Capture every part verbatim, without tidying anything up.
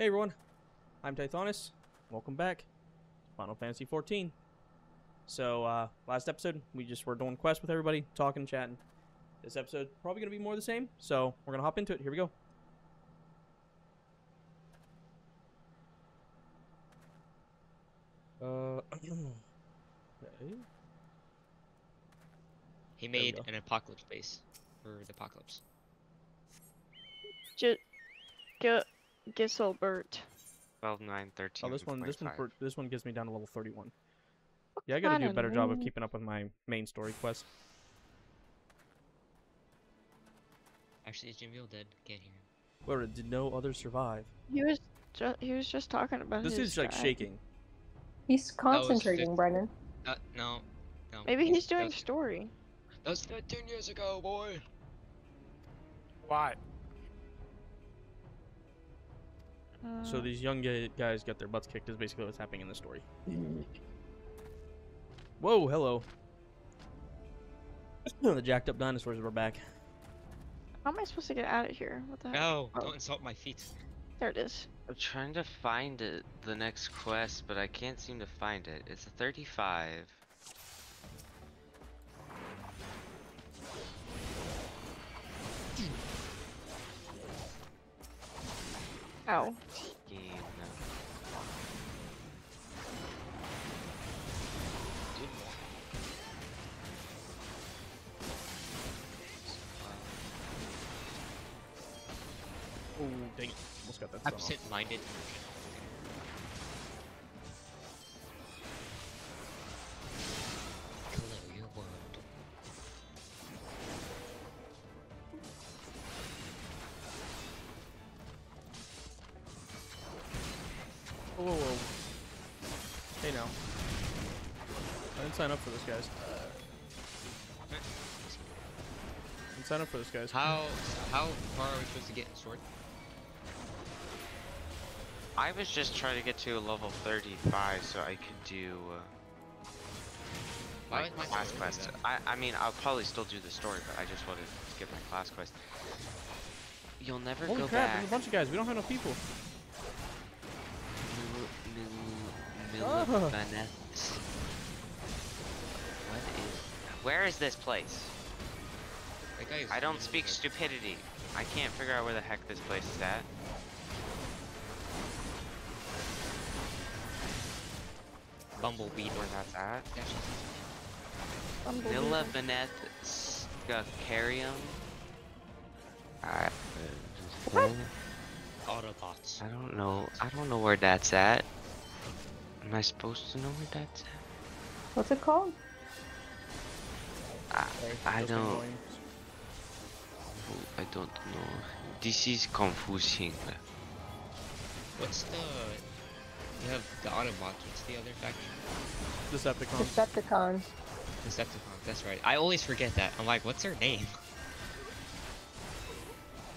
Hey everyone, I'm Tythonis. Welcome back. Final Fantasy fourteen. So, uh, last episode, we just were doing quests with everybody, talking, chatting. This episode probably going to be more of the same, so we're going to hop into it. Here we go. Uh, he made an apocalypse base for the apocalypse. Just go. Gisselbert. twelve, nine, thirteen. Oh, this one, this one, for, this one gives me down to level thirty-one. Yeah, I gotta do a better job of keeping up with my main story quest. Actually, is Jamil dead? Can't hear him. Where did no other survive? He was just, he was just talking about. This is like shaking. He's concentrating, Brennan. Uh, no, no. Maybe he's doing that was, story. That was thirteen years ago, boy. Why? So these young guys got their butts kicked is basically what's happening in the story. Whoa, hello. The jacked up dinosaurs were back. How am I supposed to get out of here? What the heck? No, oh. Don't insult my feet. There it is. I'm trying to find it, the next quest, but I can't seem to find it. It's a thirty-five. Ow. Dude, oh, dang it. Almost got that. Absent-minded. Whoa, whoa, whoa. Hey now. I didn't sign up for this, guys. I didn't sign up for this, guys. How how far are we supposed to get in sword? I was just trying to get to a level thirty-five so I could do uh, my class quest. I, I mean, I'll probably still do the story, but I just wanted to get my class quest. You'll never go back. Holy crap, there's a bunch of guys. We don't have enough people. Oh. What is, where is this place? That guy is I don't speak stupidity. I can't figure out where the heck this place is at. Bumblebee, where that's at. Milvaneth, Sacrarium. What? Autobots. I don't know. I don't know where that's at. Am I supposed to know where that's at? What's it called? I, I don't... I don't know. This is confusing. What's the... You have the Autobots, what's the other faction? Decepticons. Decepticons. Decepticons, that's right. I always forget that. I'm like, what's their name?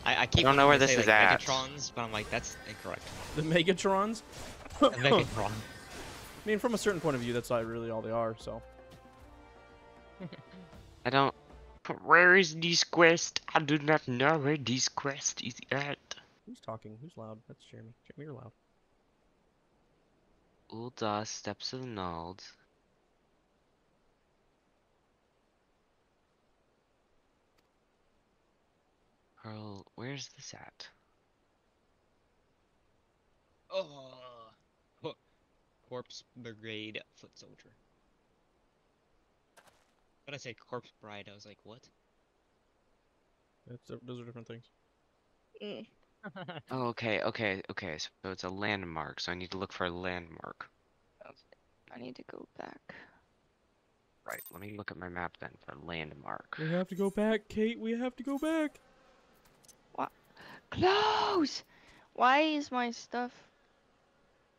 I, I keep I don't know where this say, is like, at. Megatrons, but I'm like, that's incorrect. The Megatrons? The Megatron. I mean, from a certain point of view, that's not really all they are, so. I don't... Where is this quest? I do not know where this quest is at. Who's talking? Who's loud? That's Jeremy. Jeremy, you're loud. Ul'dah, Steps of Nald. Pearl, where's this at? Oh... Corpse Brigade Foot Soldier. When I said Corpse Bride, I was like, what? That's a, those are different things. Mm. Oh, okay, okay, okay. So it's a landmark, so I need to look for a landmark. I need to go back. Right, let me look at my map then for a landmark. We have to go back, Kate, we have to go back! What? Close! Why is my stuff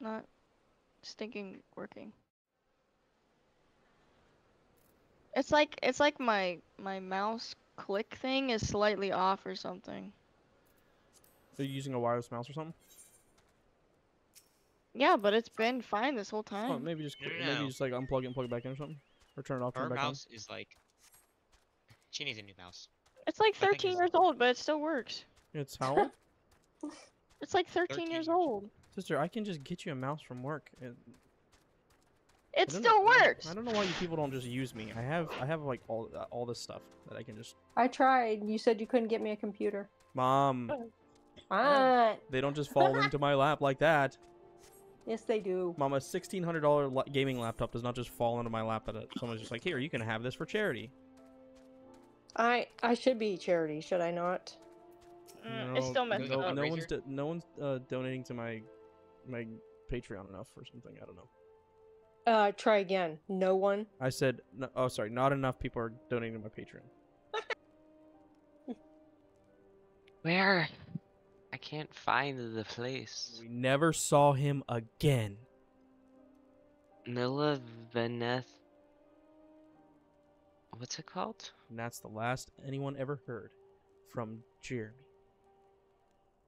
not... stinking working? It's like it's like my my mouse click thing is slightly off or something. Are you using a wireless mouse or something? Yeah, but it's been fine this whole time. Oh, maybe just no, no, maybe no. just like unplug it and plug it back in or something, or turn it off. Her mouse on. Is like she needs a new mouse. It's like thirteen years old, but it still works. It's how old? It's like thirteen, thirteen years old. Sister, I can just get you a mouse from work. It, it still know, works. I don't know why you people don't just use me. I have, I have like all, uh, all this stuff that I can just. I tried. You said you couldn't get me a computer. Mom. What? They don't just fall into my lap like that. Yes, they do. Mama, sixteen hundred dollar gaming laptop does not just fall into my lap. That someone's just like, here, you can have this for charity. I I should be charity, should I not? No, it's still messed no, up. No one's, do, no one's uh, donating to my my Patreon enough or something. I don't know. Uh, try again. No one. I said, no, oh, sorry. Not enough people are donating to my Patreon. Where? I can't find the place. We never saw him again. Milvaneth. What's it called? And that's the last anyone ever heard from Jeremy.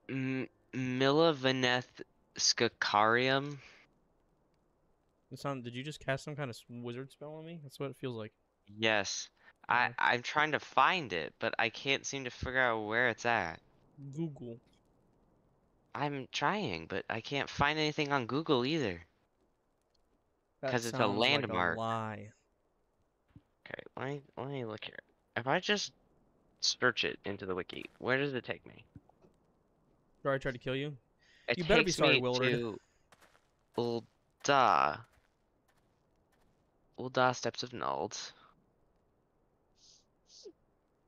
M Milvaneth Sacrarium. Did you just cast some kind of wizard spell on me? That's what it feels like. Yes. I, I'm trying to find it, but I can't seem to figure out where it's at. Google. I'm trying, but I can't find anything on Google either. Because it's a landmark. Like a lie. Okay, let me, let me look here. If I just search it into the wiki, where does it take me? Do I try to kill you? It you better be sorry, Willard. Ul'dah. Ul'dah, Steps of Nald.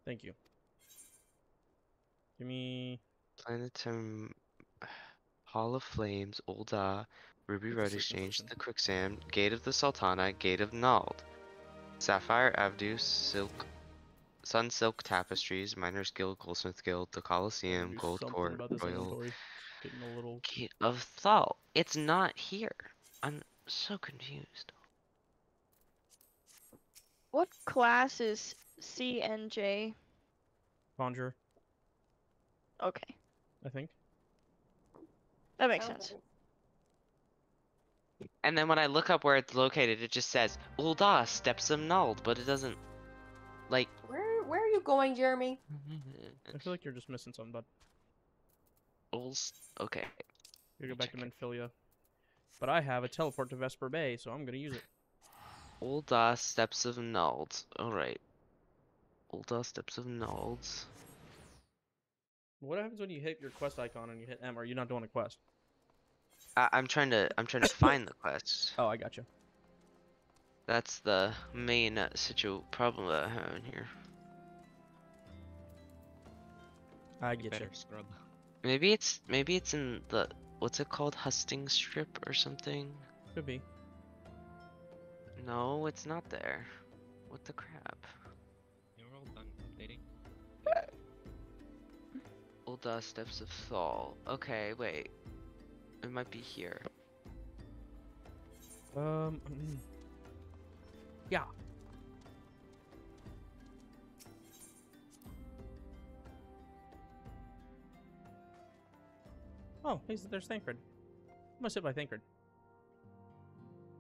Thank you. Give me... Planetum... Hall of Flames, Ul'dah, Ruby Road Exchange, The Quicksand, Gate of the Sultana, Gate of Nald. Sapphire Avenue, Silk, Sun Silk Tapestries, Miners Guild, Goldsmith Guild, the Coliseum, Gold Court, Royal, a little... Gate of Thal. It's not here. I'm so confused. What class is C and J? Conjurer. Okay. I think. That makes sense. Know. And then when I look up where it's located, it just says Ul'dah, Steps of Nald, but it doesn't. Like. Where Where are you going, Jeremy? I feel like you're just missing something, bud. Ul's okay. You go back Check to Menphilia, but I have a teleport to Vesper Bay, so I'm gonna use it. Ul'dah, Steps of Nald. All right. Ul'dah, Steps of Nald. What happens when you hit your quest icon and you hit M? Are you not doing a quest? I'm trying to I'm trying to find the quests. Oh, I got you. That's the main uh, situ problem that I have in here. I get you. Scrub. Maybe it's maybe it's in the what's it called, Husting Strip or something. Could be. No, it's not there. What the crap? You're all done updating. Ul'dah, Steps of Thal. Okay, wait. It might be here. Um. Yeah. Oh, hey, there's Thancred. I'm gonna sit by Thancred.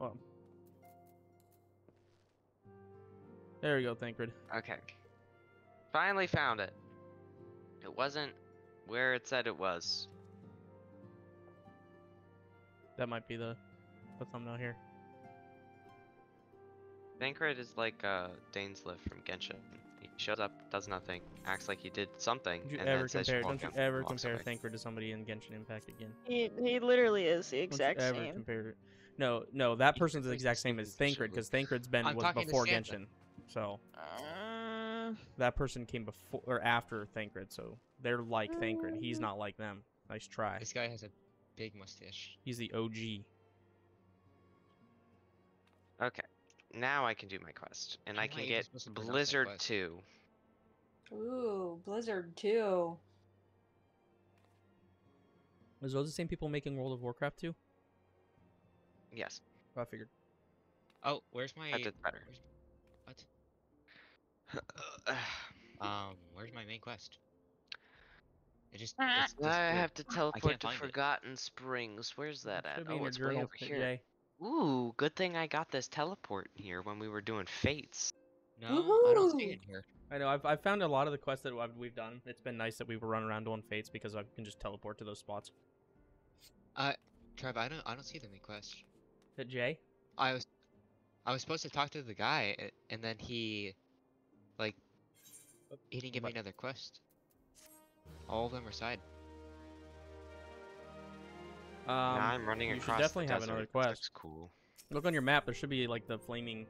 Oh. There we go, Thancred. Okay. Finally found it. It wasn't where it said it was. That might be the, the thumbnail here. Thancred is like uh, Dainsleif from Genshin. He shows up, does nothing, acts like he did something. Don't you and ever then compare, don't you ever compare Thancred to somebody in Genshin Impact again. He, he literally is the exact don't you ever same. Compare, no, no, that he person's the exact same as Thancred, because Thancred's been I'm was before Genshin. So uh... that person came before or after Thancred, so they're like uh... Thancred. He's not like them. Nice try. This guy has a big mustache. He's the O G. Okay. Now I can do my quest. And I, I can get Blizzard two. Ooh, Blizzard two. Is those the same people making World of Warcraft two? Yes. Oh, I figured. Oh, where's my... That did better. Where's... What? um, where's my main quest? It just, it's, it's now I have to teleport to Forgotten it. Springs. Where's that at? Oh, it's way over here. Today. Ooh, good thing I got this teleport here when we were doing Fates. No, Woohoo! I don't see it here. I know, I've, I've found a lot of the quests that I've, we've done. It's been nice that we were running around doing Fates because I can just teleport to those spots. Uh, Trevor, I don't, I don't see the request. The J? I was, I was supposed to talk to the guy, and then he, like, he didn't give me another quest. All of them are side. Um, nah, I'm running across. You should definitely have another quest. That's cool. Look on your map. There should be like the flaming,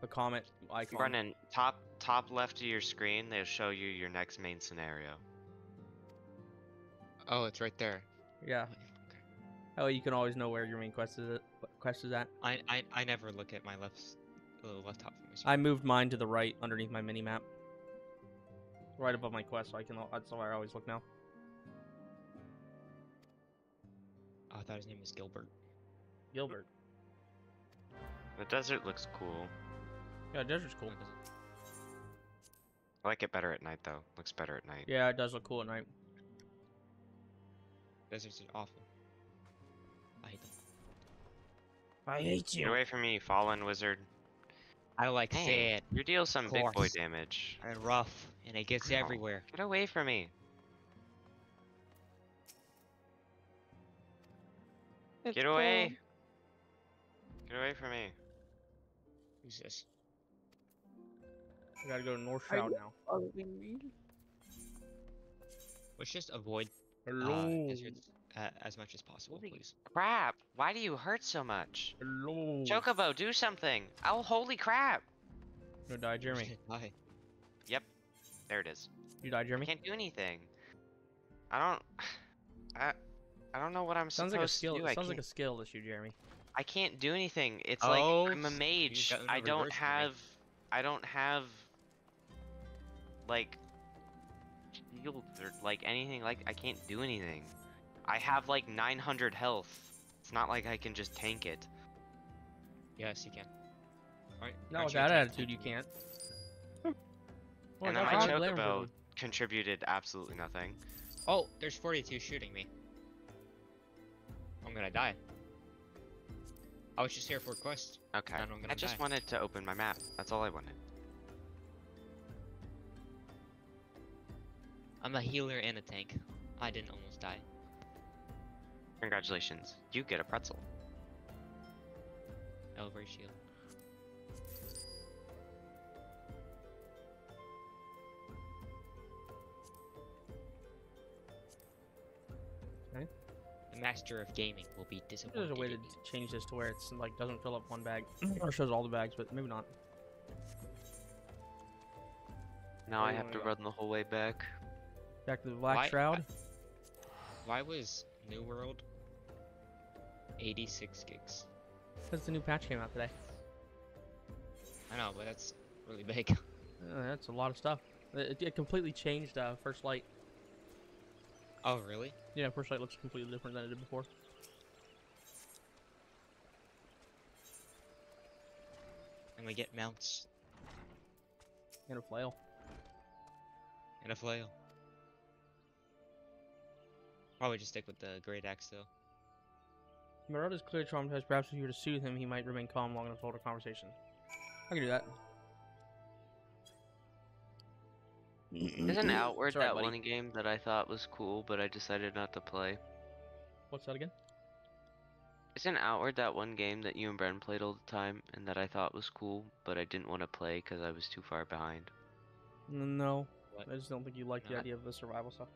the comet icon. Brennan, top top left of your screen, they'll show you your next main scenario. Oh, it's right there. Yeah. Oh, you can always know where your main quest is. Quest is at. I I, I never look at my left, the left top of my screen. I moved mine to the right underneath my mini map. Right above my quest, so I can. That's where I always look now. Oh, I thought his name was Gilbert. Gilbert. The desert looks cool. Yeah, the desert's cool. I like it better at night, though. Looks better at night. Yeah, it does look cool at night. Deserts are awful. I hate them. I hate you. Get away from me, fallen wizard. I like sand. You deal some big boy damage. And rough, and it gets everywhere. Get away from me. It's Get away! Cool. Get away from me. Who's this? I gotta go to North Shroud now. Let's just avoid uh, deserts uh, as much as possible, holy please. Crap! Why do you hurt so much? Hello. Chocobo, do something! Oh, holy crap! You die, Jeremy. Hi. Yep. There it is. You die, Jeremy? I can't do anything. I don't... I... I don't know what I'm sounds supposed like a skill, to do. Sounds can't, like a skill issue, Jeremy. I can't do anything. It's oh, like I'm a mage. I don't have. Mage. I don't have. Like. Shield or like anything. Like I can't do anything. I have like nine hundred health. It's not like I can just tank it. Yes, you can. Right. No, with that attitude, you can't. Well, and then my chocobo contributed absolutely nothing. Oh, there's forty-two shooting me. I'm gonna die. I was just here for a quest. Okay. I'm gonna I just die. wanted to open my map. That's all I wanted. I'm a healer and a tank. I didn't almost die. Congratulations. You get a pretzel. Elber's shield. Okay. The master of gaming will be disappointed. There's a way to change this to where it's like doesn't fill up one bag or shows all the bags, but maybe not. Now I have to run the whole way back. Back to the Black Shroud. Why was New World eighty-six gigs? Because the new patch came out today. I know, but that's really big. Uh, that's a lot of stuff. It, it completely changed uh, First Light. Oh, really? Yeah, First Light looks completely different than it did before. And we get mounts. And a flail. And a flail. Probably just stick with the Great Axe, though. Marauder's clearly traumatized. Perhaps if you were to soothe him, he might remain calm long enough to hold a conversation. I can do that. Isn't Outward Sorry, that buddy. one game that I thought was cool, but I decided not to play? What's that again? Isn't Outward that one game that you and Bren played all the time, and that I thought was cool, but I didn't want to play because I was too far behind? No. What? I just don't think you liked not... the idea of the survival stuff.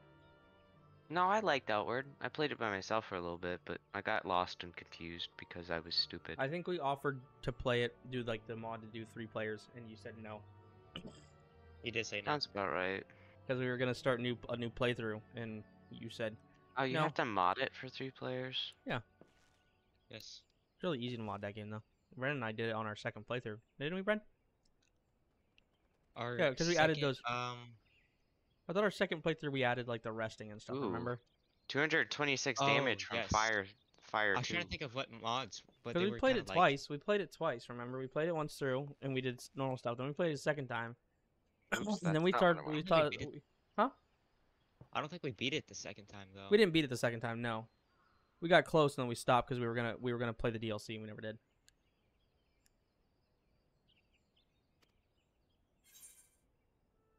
No, I liked Outward. I played it by myself for a little bit, but I got lost and confused because I was stupid. I think we offered to play it, do like the mod to do three players, and you said no. You did say no. Sounds about right. Because we were gonna start new a new playthrough, and you said, "Oh, you no. have to mod it for three players." Yeah. Yes. It's really easy to mod that game, though. Bren and I did it on our second playthrough, didn't we, Bren? Our yeah, because we added those. Um. I thought our second playthrough we added like the resting and stuff. Ooh. Remember? two hundred twenty-six oh, damage from yes. fire. Fire. I was trying to think of what mods, but they we were played it like... twice. We played it twice. Remember, we played it once through, and we did normal stuff. Then we played it a second time. Oops, and then we started. We thought, we, huh? I don't think we beat it the second time though. We didn't beat it the second time. No, we got close and then we stopped because we were gonna we were gonna play the D L C and we never did.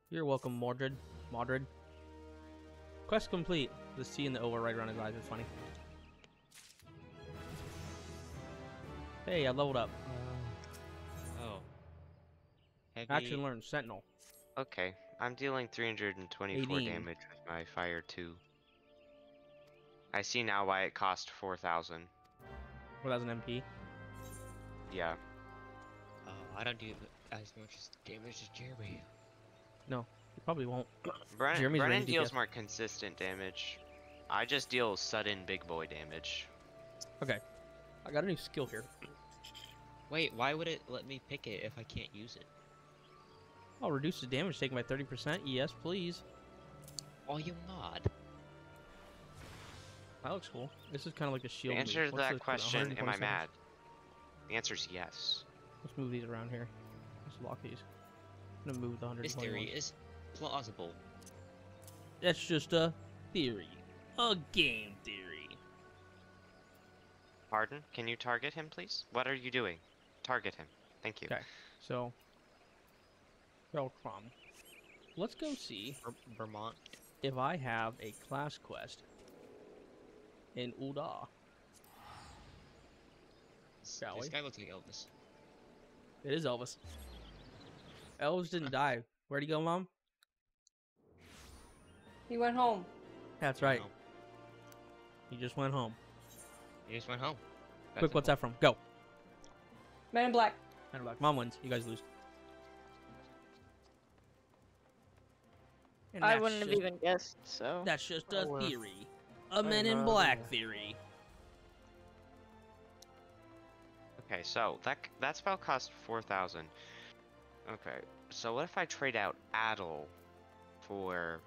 You're welcome, Mordred. Mordred. Quest complete. The C and the O were right around his eyes. It's funny. Hey, I leveled up. Uh, oh. Heavy. Action learned Sentinel. Okay, I'm dealing three hundred twenty-four eighteen. Damage with my Fire two. I see now why it cost four thousand. four thousand M P? Yeah. Oh, I don't do as much damage as Jeremy. No, you probably won't. Brennan, Brennan deals more consistent damage. I just deal sudden big boy damage. Okay. I got a new skill here. Wait, why would it let me pick it if I can't use it? I'll reduce the damage taken by thirty percent. Yes, please. Oh, you mod. That looks cool. This is kind of like a shield. The answer to that question, am I mad? The answer is yes. Let's move these around here. Let's lock these. I'm gonna move the one hundred twenty-one. This theory is plausible. That's just a theory. A game theory. Pardon? Can you target him, please? What are you doing? Target him. Thank you. Okay, so... Sheltron. Let's go see... Vermont. If I have a class quest... in Ul'dah. Shall we? This guy looks like Elvis. It is Elvis. Elvis didn't die. Where'd he go, Mom? He went home. That's right. Home. He just went home. He just went home. That's Quick, what's point. that from? Go. Man in Black. Man in Black. Mom wins. You guys lose. And I wouldn't just, have even guessed, so. That's just a oh, theory. A Men in Black theory. Okay, so that that spell cost four thousand. Okay, so what if I trade out Addle for?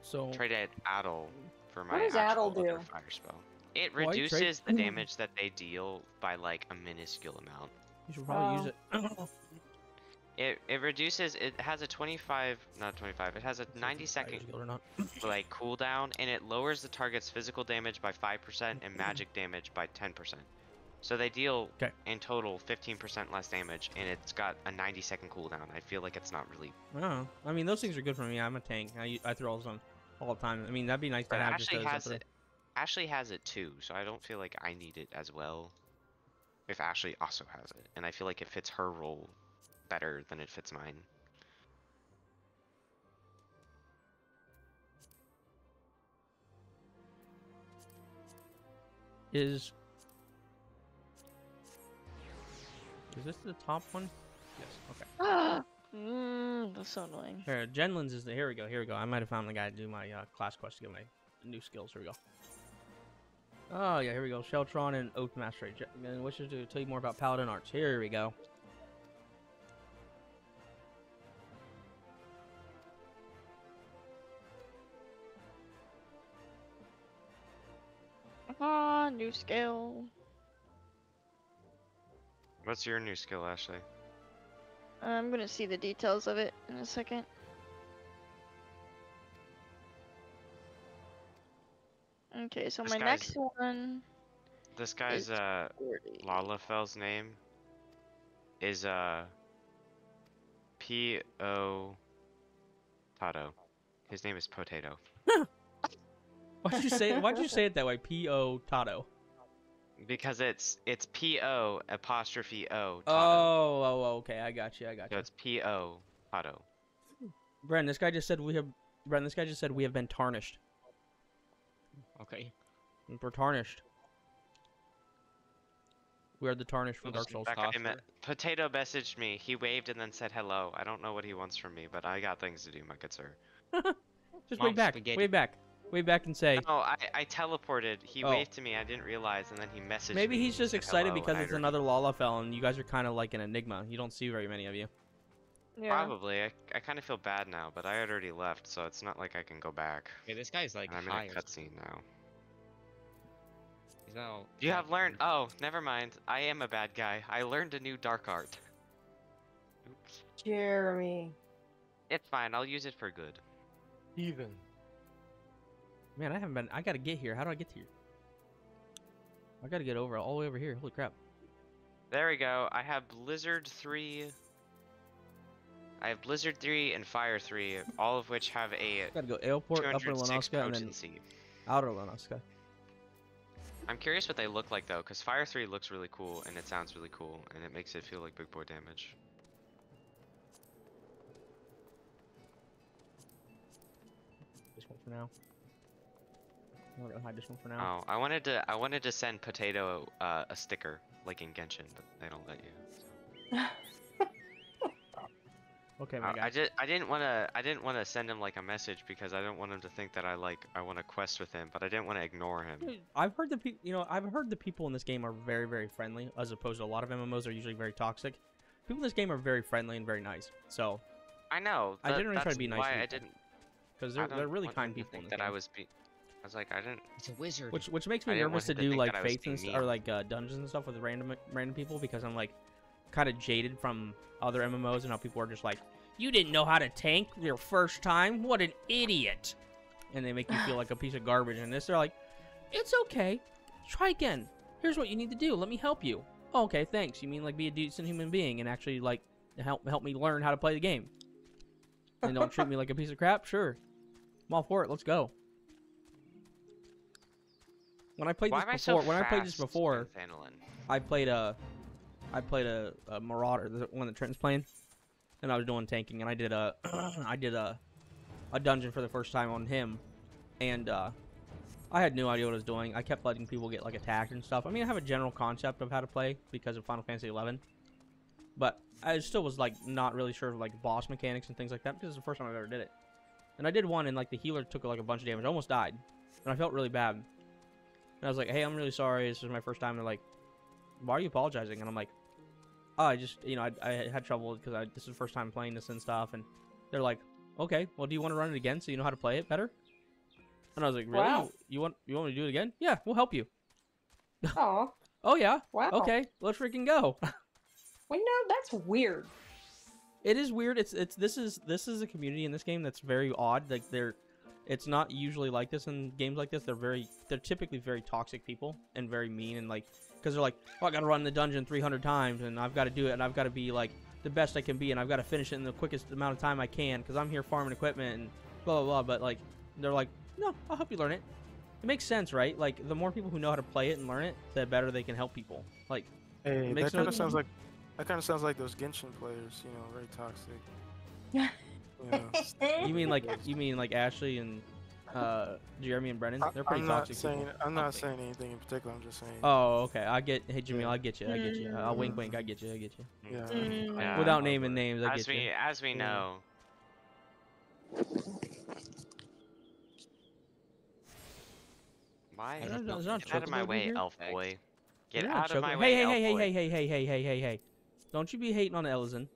So trade out Addle for my. What does Addle do? Fire spell. It reduces the damage that they deal by like a minuscule amount. You should probably uh... use it. It it reduces. It has a twenty-five, not twenty-five. It has a ninety second like cooldown, and it lowers the target's physical damage by five percent and magic damage by ten percent. So they deal okay. in total fifteen percent less damage, and it's got a ninety second cooldown. I feel like it's not really. Oh, I mean those things are good for me. I'm a tank. I I throw all those on all the time. I mean that'd be nice but to have. Ashley just has it. Ashley has it too, so I don't feel like I need it as well. If Ashley also has it, and I feel like it fits her role better than it fits mine. Is... Is this the top one? Yes, okay. Ah! Mm, that's so annoying. Here, Jenlin's is the... Here we go, here we go. I might have found the guy to do my uh, class quest to get my new skills. Here we go. Oh, yeah, here we go. Sheltron and Oak Mastery. And wishes to tell you more about Paladin Arts. Here we go. Ah, new skill. What's your new skill, Ashley? I'm gonna see the details of it in a second. Okay, so this my next one. This guy's uh Lalafel's name is uh P O Tato. His name is Potato. Why'd you say it? Why'd you say it that way? P O Tato. Because it's it's P O apostrophe O. Tato. Oh, oh, okay. I got you. I got you. So it's P O Tato. Bren, this guy just said we have. Bren, this guy just said we have been tarnished. Okay. We're tarnished. We are the tarnished from Dark Souls. Potato messaged me. He waved and then said hello. I don't know what he wants from me, but I got things to do, my good sir. Just wave back. Wave back. Way back and say. No, I, I teleported. He oh. waved to me. I didn't realize, and then he messaged Maybe me. Maybe he's just excited because it's another Lalafell, and you guys are kind of like an enigma. You don't see very many of you. Yeah. Probably. I, I kind of feel bad now, but I already left, so it's not like I can go back. Yeah, this guy's like. I'm high in a cutscene now. He's now. You have learned. Oh, never mind. I am a bad guy. I learned a new dark art. Oops. Jeremy. It's fine. I'll use it for good. Even. Man, I haven't been. I gotta get here. How do I get to here? I gotta get over all the way over here. Holy crap! There we go. I have Blizzard three. I have Blizzard three and Fire three, all of which have a. Gotta go airport, Upper Lanoska, and then Outer Lanoska. I'm curious what they look like though, because Fire three looks really cool and it sounds really cool and it makes it feel like big boy damage. This one for now. We're gonna hide this one for now. Oh, I wanted to I wanted to send Potato uh, a sticker like in Genshin, but they don't let you. So. Okay, my guy. I just I didn't want to I didn't want to send him like a message because I don't want him to think that I like I want to quest with him, but I didn't want to ignore him. I've heard the people, you know, I've heard the people in this game are very very friendly, as opposed to a lot of M M Os are usually very toxic. People in this game are very friendly and very nice. So I know. That, I didn't really try to be nice. Why people, I didn't because they're they're really kind people. In this that game. I was be I was like, I didn't. It's a wizard. Which which makes me nervous to do like fates and or like uh, dungeons and stuff with random random people because I'm like kind of jaded from other M M Os and how people are just like, you didn't know how to tank your first time. What an idiot! And they make you feel like a piece of garbage. And this, they're like, it's okay. Try again. Here's what you need to do. Let me help you. Oh, okay, thanks. You mean like be a decent human being and actually like help help me learn how to play the game. And don't treat me like a piece of crap. Sure, I'm all for it. Let's go. When I played Why this before, so when I played this before, I played a, I played a, a Marauder, the one that Trenton's playing, and I was doing tanking, and I did a, I did a, a dungeon for the first time on him, and uh, I had no idea what I was doing. I kept letting people get like attacked and stuff. I mean, I have a general concept of how to play because of Final Fantasy eleven, but I still was like not really sure of like boss mechanics and things like that because it's the first time I've ever did it. And I did one, and like the healer took like a bunch of damage, almost died, and I felt really bad. And I was like, hey, I'm really sorry. This is my first time. They're like, why are you apologizing? And I'm like, oh, I just, you know, I, I had trouble because I this is the first time playing this and stuff. And they're like, okay, well, do you want to run it again so you know how to play it better? And I was like, really? Wow. You want you want me to do it again? Yeah, we'll help you. Oh. Oh, yeah? Wow. Okay, let's freaking go. Well, no, that's weird. It is weird. It's it's this is this is a community in this game that's very odd. Like, they're... It's not usually like this in games like this. They're very, they're typically very toxic people and very mean and like, because they're like, oh, I gotta run the dungeon three hundred times and I've got to do it and I've got to be like the best I can be and I've got to finish it in the quickest amount of time I can because I'm here farming equipment and blah blah blah. But like, they're like, no, I'll help you learn it. It makes sense, right? Like, the more people who know how to play it and learn it, the better they can help people. Like, hey, it makes that kind of sounds like, that kind of sounds like those Genshin players, you know, very toxic. Yeah. Yeah. You mean like you mean like Ashley and uh, Jeremy and Brennan? They're pretty I'm not toxic. Saying, I'm not saying anything in particular. I'm just saying. Oh, okay. I get. Hey, Jamil, yeah. I get you. I get you. I'll wink, wink. I get you. I get you. Yeah. Yeah. Without naming names, I as get we, you. As we know. Why? Get out of my way, elf boy. Get out of my way, elf boy. Hey, hey, hey, hey, hey, hey, hey, hey, hey! Don't you be hating on Ellison.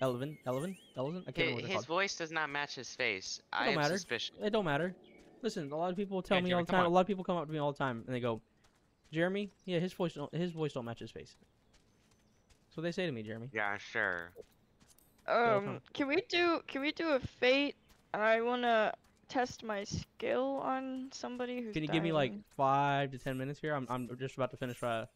Elvin, Elvin, Elvin. I can't remember what they're called. His voice does not match his face. It I am matter. suspicious. It don't matter. Listen, a lot of people will tell yeah, me Jeremy, all the time. A lot of people come up to me all the time and they go, "Jeremy, yeah, his voice don't, his voice don't match his face." So they say to me, Jeremy. Yeah, sure. Um, can we do can we do a fate? I wanna test my skill on somebody who's. Can you dying. give me like five to ten minutes here? I'm I'm just about to finish uh,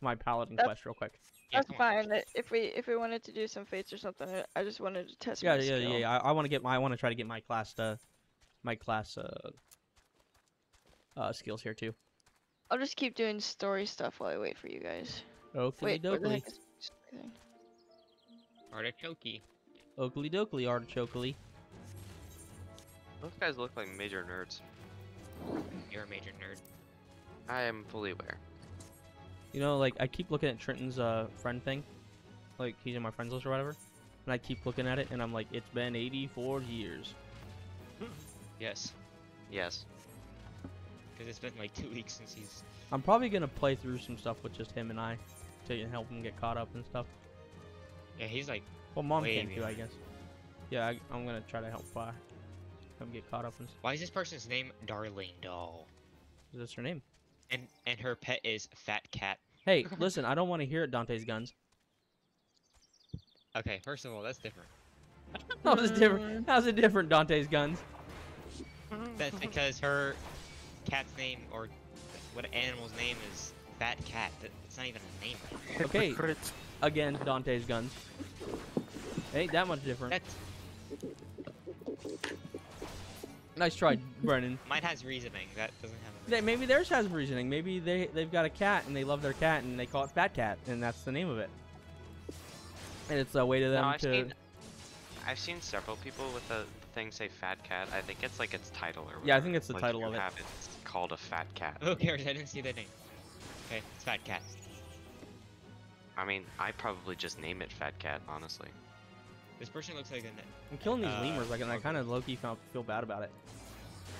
my paladin That's quest real quick. That's fine. If we if we wanted to do some fates or something, I just wanted to test. Yeah, my yeah, skill. yeah, yeah. I, I want to get my. I want to try to get my class to, my class uh, uh, skills here too. I'll just keep doing story stuff while I wait for you guys. Oakley dokley. Artichokey. Oakley dokley artichokey. Those guys look like major nerds. You're a major nerd. I am fully aware. You know, like, I keep looking at Trenton's uh, friend thing. Like, he's in my friends list or whatever. And I keep looking at it, and I'm like, it's been eighty-four years. Yes. Yes. Because it's been, like, two weeks since he's... I'm probably going to play through some stuff with just him and I to help him get caught up and stuff. Yeah, he's, like... Well, Mom can too, I guess. Yeah, I, I'm going to try to help uh, him get caught up and stuff. Why is this person's name Darling Doll? Is this her name? And and her pet is Fat Cat. Hey, listen, I don't want to hear it, Dante's Guns. Okay, first of all, that's different. That was different. How's it different, Dante's Guns? That's because her cat's name, or what animal's name is Fat Cat. It's not even a name. Okay, again, Dante's Guns. It ain't that much different. That's... Nice try, Brennan. Mine has reasoning. That doesn't have a they, maybe theirs has reasoning. Maybe they, they've got a cat and they love their cat and they call it Fat Cat and that's the name of it. And it's a way to them no, I've to... Seen, I've seen several people with the thing say Fat Cat. I think it's like its title or whatever. Yeah, I think it's the like title of it. Have, it's called a Fat Cat. Who cares? I didn't see that name. Okay, it's Fat Cat. I mean, I probably just name it Fat Cat, honestly. This person looks like a... I'm killing uh, these lemurs, like, and I kind of low-key feel bad about it.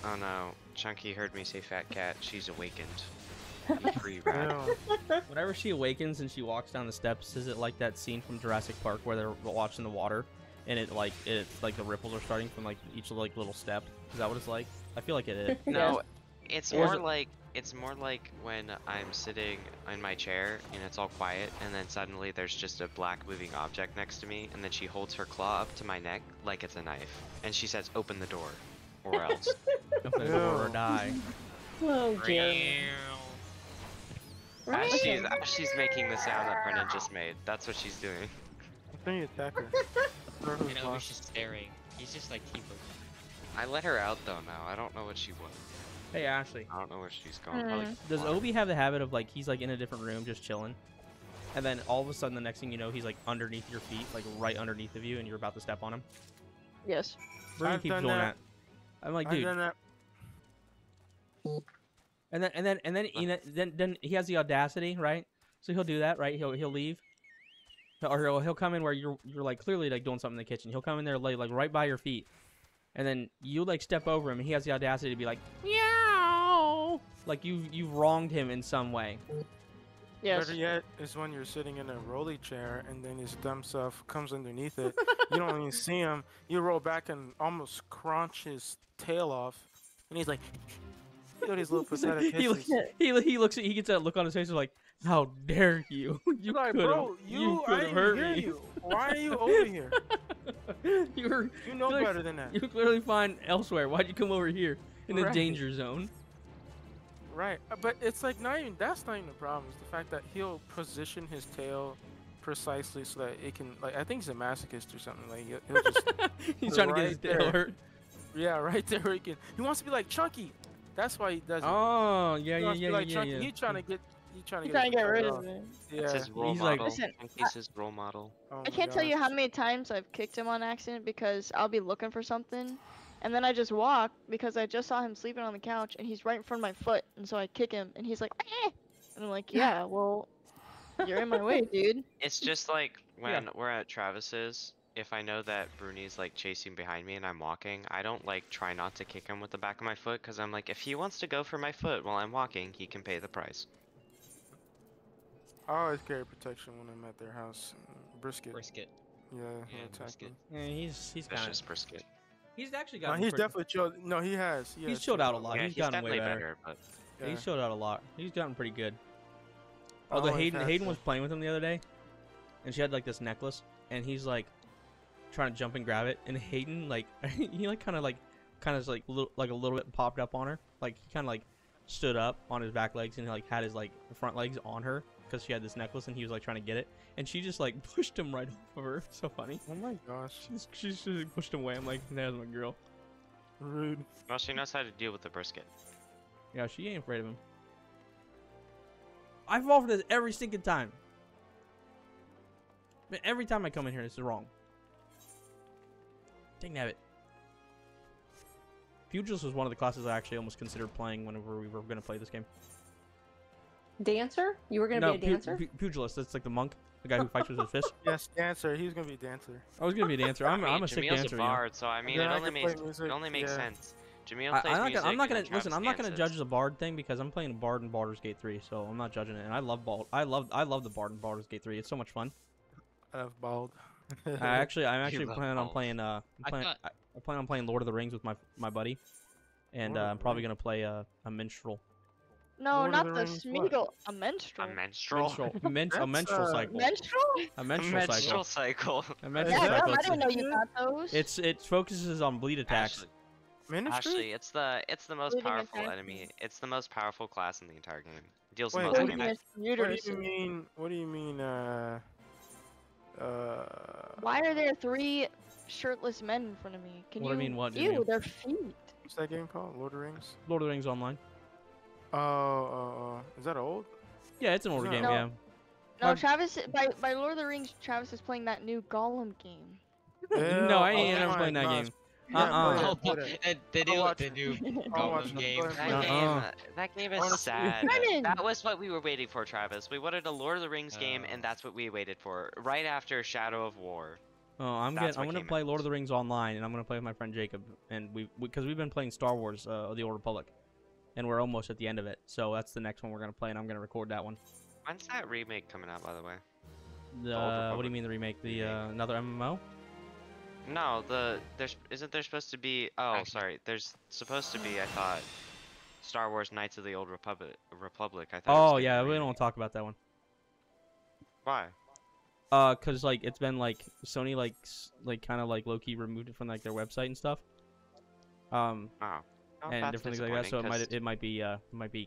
Oh no, Chunky heard me say Fat Cat. She's awakened. Free ride. Whenever she awakens and she walks down the steps, is it like that scene from Jurassic Park where they're watching the water, and it like it's like the ripples are starting from like each like little step? Is that what it's like? I feel like it is. No, it's or more it... like it's more like when I'm sitting in my chair and it's all quiet, and then suddenly there's just a black moving object next to me, and then she holds her claw up to my neck like it's a knife, and she says, "Open the door, or else." Open the door or die. Oh, Jeremy. Right. Uh, she's, uh, she's making the sound that Brennan just made. That's what she's doing. I think it's Zachary. You know, she's staring. He's just like, keep looking. I let her out though now. I don't know what she was. Hey, Ashley. I don't know where she's going. Mm. Probably does Obi have the habit of like, he's like in a different room just chilling? And then all of a sudden the next thing you know, he's like underneath your feet, like right underneath of you, and you're about to step on him? Yes. Brennan keeps doing that. that. I'm like, dude. I've done that. And then and then and then, you know, then then he has the audacity, right? So he'll do that, right? He'll he'll leave, or he'll, he'll come in where you're you're like clearly like doing something in the kitchen. He'll come in there lay like right by your feet, and then you like step over him, and he has the audacity to be like, meow, like you you've wronged him in some way. Yes. Better yet is when you're sitting in a rolly chair and then his dumb stuff comes underneath it. You don't even see him. You roll back and almost crunch his tail off, and he's like. His little pathetic he, looks, he, he looks he gets that look on his face and like, how dare you? You like, bro, you, you I didn't hurt hear me. You. Why are you over here? you, were, you know clearly, better than that. You clearly find elsewhere. Why'd you come over here in right. the danger zone? Right, but it's like not even that's not even the problem. It's the fact that he'll position his tail precisely so that it can like I think he's a masochist or something. Like he'll, he'll just he's trying right to get his tail there. Hurt. Yeah, right there he can. He wants to be like Chunky. That's why he doesn't. Oh, yeah, yeah, yeah, like yeah, yeah. He's trying to get, he's trying to get, trying to get rid of it. Yeah. That's his role he's model. Like, he's his role model. Oh I can't gosh. tell you how many times I've kicked him on accident because I'll be looking for something, and then I just walk because I just saw him sleeping on the couch, and he's right in front of my foot, and so I kick him, and he's like, eh! And I'm like, yeah, well, you're in my way, dude. It's just like when yeah. we're at Travis's. If I know that Bruni's like chasing behind me and I'm walking, I don't like try not to kick him with the back of my foot because I'm like, if he wants to go for my foot while I'm walking, he can pay the price. I always carry protection when I'm at their house. Brisket. Brisket. Yeah. Yeah, brisket. Yeah, he's he's got just brisket. He's actually got. No, he's definitely chilled. No, he has. He has. He's chilled out a lot. Yeah, he's, he's gotten way better. better but... yeah. He's chilled out a lot. He's gotten pretty good. Although Hayden Hayden was playing with him the other day, and she had like this necklace, and he's like. Trying to jump and grab it, and Hayden like he like kind of like kind of like little, like a little bit popped up on her, like he kind of like stood up on his back legs and like had his like front legs on her because she had this necklace and he was like trying to get it, and she just like pushed him right off of her. So funny. Oh my gosh. She just pushed him away. I'm like, there's my girl. Rude. Well, she knows how to deal with the brisket. Yeah, she ain't afraid of him. I fall for this every single time. But every time I come in here, this is wrong. Dang nabbit. Pugilist was one of the classes I actually almost considered playing whenever we were going to play this game. Dancer? You were going to no, be a dancer? Pu Pugilist. That's like the monk. The guy who fights with his fist. Yes, dancer. He was going to be a dancer. I was going to be a dancer. I'm, I mean, I'm a Jamil's sick dancer. A bard, yeah. So I mean, yeah, it, I only makes, it only makes yeah. sense. Jamil plays I, I'm not music. Gonna, I'm not going to listen. I'm not going to judge the bard thing because I'm playing bard in Baldur's Gate three, so I'm not judging it. And I love bald. I love I love the bard in Baldur's Gate three. It's so much fun. I love bald. I actually, I'm actually planning on playing. Uh, I'm planning, I, I plan on playing Lord of the Rings with my my buddy, and uh, I'm probably gonna play uh, a minstrel. No, Lord not the Smeagol. A minstrel. A minstrel. Minstrel. Min a minstrel cycle. Menstrual? A menstrual cycle. A menstrual cycle. A menstrual yeah, cycle. I didn't know you got those. It's it focuses on bleed attacks. Actually, actually it's the it's the most Bleeding powerful attack. enemy. It's the most powerful class in the entire game. It deals Wait, the most what, damage. What do you mean? What do you mean? Uh. Uh, Why are there three shirtless men in front of me? Can what you I mean, what, view I mean? Their feet? What's that game called? Lord of the Rings? Lord of the Rings Online. Oh, uh, uh, is that old? Yeah, it's an older no. game, no. yeah. No, um, Travis, by, by Lord of the Rings, Travis is playing that new Gollum game. Yeah, no, I ain't ever oh playing that gosh. game. Yeah, uh-uh. Oh, the new, the new Gollum game. That, uh-uh. game. that game is sad. That was what we were waiting for, Travis. We wanted a Lord of the Rings uh, game, and that's what we waited for. Right after Shadow of War. Oh, I'm that's getting. I'm gonna play out. Lord of the Rings Online, and I'm gonna play with my friend Jacob, and we because we, we've been playing Star Wars: uh, The Old Republic, and we're almost at the end of it. So that's the next one we're gonna play, and I'm gonna record that one. When's that remake coming out, by the way? The uh, what do you mean the remake? The remake. Uh, another M M O? No, the there's isn't there supposed to be? Oh, Actually. sorry, there's supposed to be. I thought Star Wars: Knights of the Old Republic. Republic. I thought. Oh yeah, we don't want to talk about that one. Why? Uh, cause like it's been like Sony like like kind of like low key removed it from like their website and stuff. Um. Oh. oh and different things like that. So it might it might be uh it might be.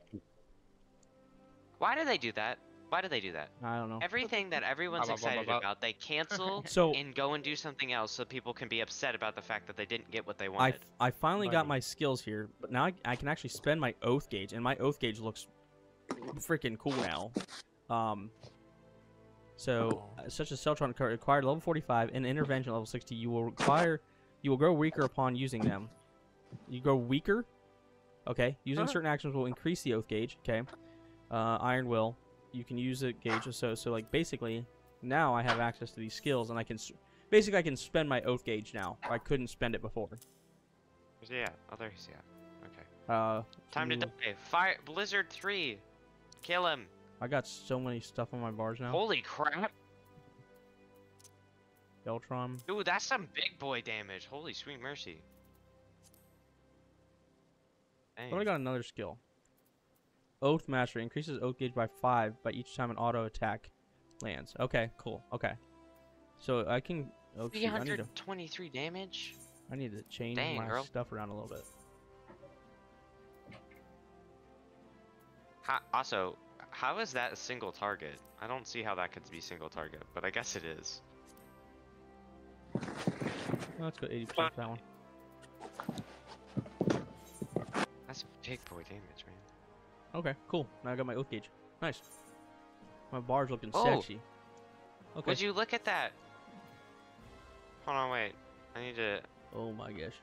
Why do they do that? Why do they do that? I don't know. Everything that everyone's excited about, they cancel so, and go and do something else so people can be upset about the fact that they didn't get what they wanted. I, I finally got my skills here, but now I, I can actually spend my Oath Gauge, and my Oath Gauge looks freaking cool now. Um, so, uh, such as Sheltron required level forty-five and Intervention level sixty, you will require, you will grow weaker upon using them. You grow weaker? Okay. Using certain actions will increase the Oath Gauge. Okay. Uh, Iron Will. You can use a gauge or so. So like basically, now I have access to these skills, and I can basically I can spend my Oath Gauge now. I couldn't spend it before. Where's he at? Oh, there he's at. Okay. Uh. Time to die. Fire Blizzard three. Kill him. I got so many stuff on my bars now. Holy crap. Sheltron. Dude, that's some big boy damage. Holy sweet mercy. Dang. I got another skill. Oath Mastery increases Oath Gauge by five by each time an auto attack lands. Okay, cool. Okay. So I can... Oh, three hundred twenty-three to, damage? I need to change Dang, my girl. stuff around a little bit. How, also, how is that a single target? I don't see how that could be single target, but I guess it is. Let's go eighty percent for that one. That's big boy damage, man. Okay, cool. Now I got my Oath Gauge. Nice. My bar's looking oh. sexy. Okay. Would you look at that? Hold on, wait. I need to... Oh my gosh.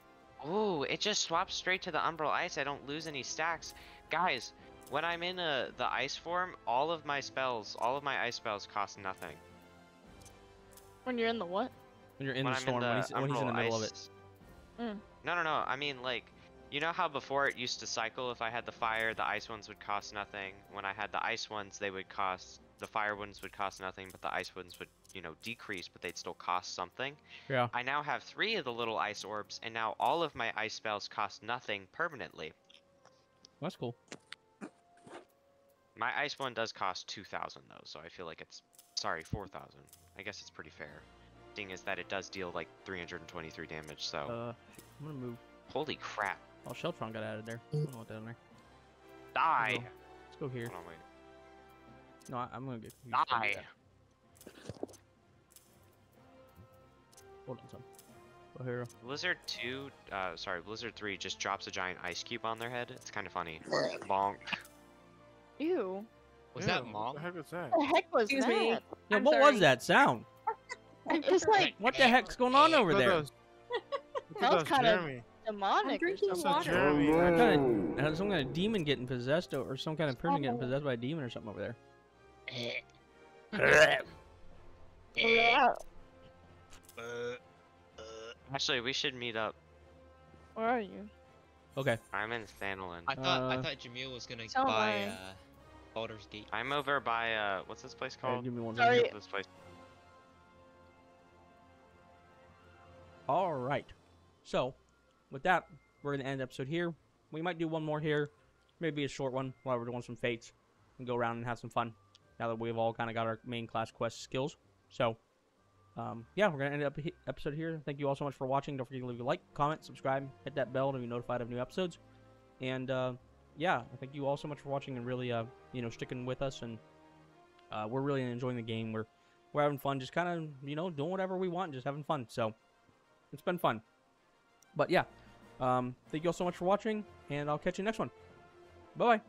Ooh, it just swaps straight to the Umbral Ice. I don't lose any stacks. Guys, when I'm in uh, the ice form, all of my spells, all of my ice spells cost nothing. When you're in the what? When you're in when the I'm storm, in the when, he's, when he's in the middle ice. of it. Mm. No, no, no. I mean, like... You know how before it used to cycle? If I had the fire, the ice ones would cost nothing. When I had the ice ones, they would cost... The fire ones would cost nothing, but the ice ones would, you know, decrease, but they'd still cost something. Yeah. I now have three of the little ice orbs, and now all of my ice spells cost nothing permanently. That's cool. My ice one does cost two thousand, though, so I feel like it's... Sorry, four thousand. I guess it's pretty fair. Thing is that it does deal, like, three hundred twenty-three damage, so... Uh, I'm gonna move. Holy crap. Oh, Sheltron got out of there. I don't want that in there. Die! Let's go, Let's go here. Hold on, wait. No, I, I'm gonna get... Die! Hold on, son. Go here. Blizzard two... Uh, sorry, Blizzard three just drops a giant ice cube on their head. It's kind of funny. Bonk. Ew. Was Ew, that Monk? What the heck was that? What the heck was Excuse that? Me. Yeah, what sorry. was that sound? I'm just like... What the heck's going on over there? Those... that was kind of... Demonic. I'm drinking or water. Some kind, of, some kind of demon getting possessed, or some kind of person getting possessed by a demon, or something over there. Actually, we should meet up. Where are you? Okay. I'm in Thancred. I thought uh, I thought Jamil was gonna so buy uh, Baldur's Gate. I'm over by uh, what's this place called? Hey, give me one Sorry. This place. All right. So. With that, we're going to end the episode here. We might do one more here. Maybe a short one while we're doing some fates. And go around and have some fun. Now that we've all kind of got our main class quest skills. So, um, yeah, we're going to end up he episode here. Thank you all so much for watching. Don't forget to leave a like, comment, subscribe, hit that bell to be notified of new episodes. And, uh, yeah, thank you all so much for watching and really, uh, you know, sticking with us. And uh, we're really enjoying the game. We're, we're having fun. Just kind of, you know, doing whatever we want. Just having fun. So, it's been fun. But, yeah. Um, thank you all so much for watching, and I'll catch you next one. Bye-bye.